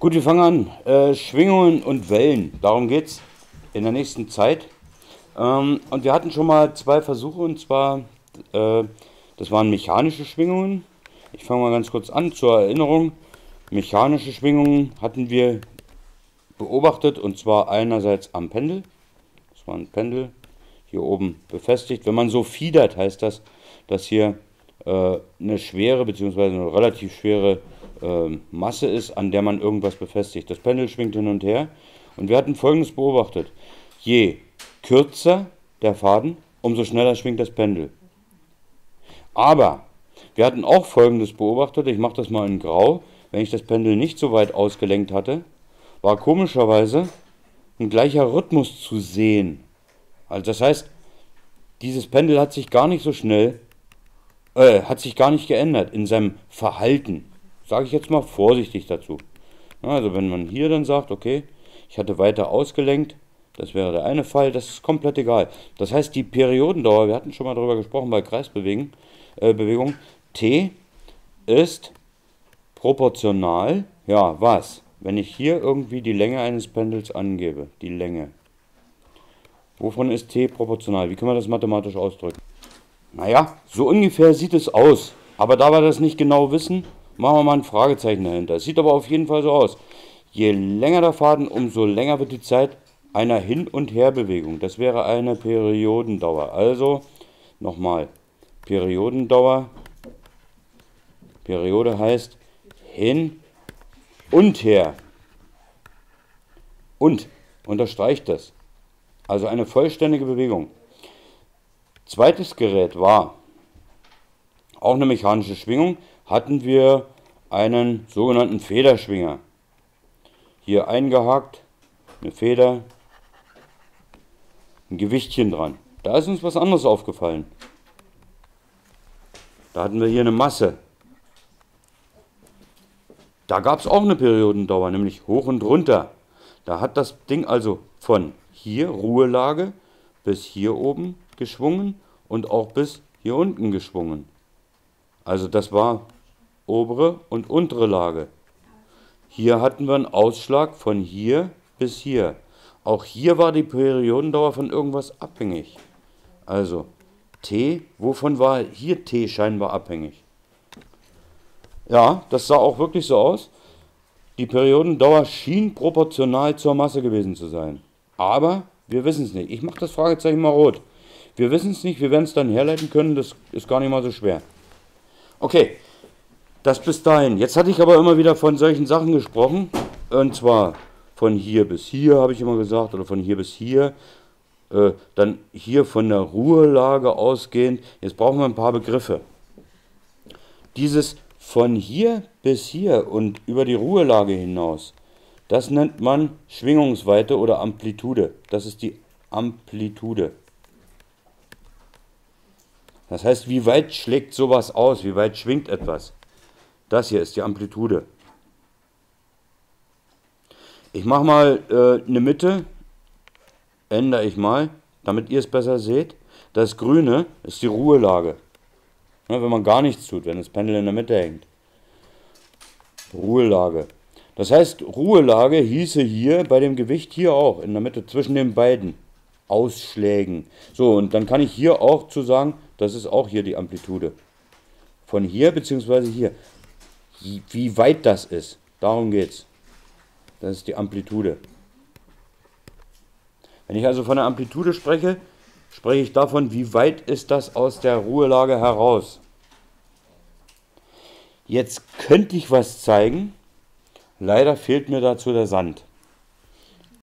Gut, wir fangen an. Schwingungen und Wellen, darum geht es in der nächsten Zeit. Und wir hatten schon mal zwei Versuche, und zwar, das waren mechanische Schwingungen. Ich fange mal ganz kurz an, zur Erinnerung. Mechanische Schwingungen hatten wir beobachtet, und zwar einerseits am Pendel. Das war ein Pendel, hier oben befestigt. Wenn man so fiedert, heißt das, dass hier eine schwere bzw. eine relativ schwere Masse ist, an der man irgendwas befestigt. Das Pendel schwingt hin und her. Und wir hatten Folgendes beobachtet. Je kürzer der Faden, umso schneller schwingt das Pendel. Aber wir hatten auch Folgendes beobachtet. Ich mache das mal in Grau. Wenn ich das Pendel nicht so weit ausgelenkt hatte, war komischerweise ein gleicher Rhythmus zu sehen. Also das heißt, dieses Pendel hat sich gar nicht so schnell, hat sich gar nicht geändert in seinem Verhalten. Sage ich jetzt mal vorsichtig dazu. Also wenn man hier dann sagt, okay, ich hatte weiter ausgelenkt, das wäre der eine Fall, das ist komplett egal. Das heißt, die Periodendauer, wir hatten schon mal darüber gesprochen bei Kreisbewegung, T ist proportional, ja was? Wenn ich hier irgendwie die Länge eines Pendels angebe, die Länge. Wovon ist T proportional? Wie kann man das mathematisch ausdrücken? Naja, so ungefähr sieht es aus. Aber da wir das nicht genau wissen, machen wir mal ein Fragezeichen dahinter. Es sieht aber auf jeden Fall so aus. Je länger der Faden, umso länger wird die Zeit einer Hin- und Herbewegung. Das wäre eine Periodendauer. Also, nochmal, Periodendauer. Periode heißt hin und her. Und unterstreicht das. Also eine vollständige Bewegung. Zweites Gerät war auch eine mechanische Schwingung. Hatten wir einen sogenannten Federschwinger. Hier eingehakt, eine Feder, ein Gewichtchen dran. Da ist uns was anderes aufgefallen. Da hatten wir hier eine Masse. Da gab es auch eine Periodendauer, nämlich hoch und runter. Da hat das Ding also von hier, Ruhelage, bis hier oben geschwungen und auch bis hier unten geschwungen. Also das war obere und untere Lage. Hier hatten wir einen Ausschlag von hier bis hier. Auch hier war die Periodendauer von irgendwas abhängig. Also T, wovon war hier T scheinbar abhängig? Ja, das sah auch wirklich so aus. Die Periodendauer schien proportional zur Masse gewesen zu sein. Aber wir wissen es nicht. Ich mache das Fragezeichen mal rot. Wir wissen es nicht, wir werden es dann herleiten können. Das ist gar nicht mal so schwer. Okay, das bis dahin. Jetzt hatte ich aber immer wieder von solchen Sachen gesprochen. Und zwar von hier bis hier, habe ich immer gesagt. Oder von hier bis hier. Dann hier von der Ruhelage ausgehend. Jetzt brauchen wir ein paar Begriffe. Dieses von hier bis hier und über die Ruhelage hinaus, das nennt man Schwingungsweite oder Amplitude. Das ist die Amplitude. Das heißt, wie weit schlägt sowas aus? Wie weit schwingt etwas? Das hier ist die Amplitude. Ich mache mal eine Mitte, ändere ich mal, damit ihr es besser seht. Das Grüne ist die Ruhelage. Ja, wenn man gar nichts tut, wenn das Pendel in der Mitte hängt. Ruhelage. Das heißt, Ruhelage hieße hier bei dem Gewicht hier auch, in der Mitte zwischen den beiden Ausschlägen. So, und dann kann ich hier auch zu sagen, das ist auch hier die Amplitude. Von hier bzw. hier. Wie weit das ist, darum geht's. Das ist die Amplitude. Wenn ich also von der Amplitude spreche, spreche ich davon, wie weit ist das aus der Ruhelage heraus. Jetzt könnte ich was zeigen. Leider fehlt mir dazu der Sand.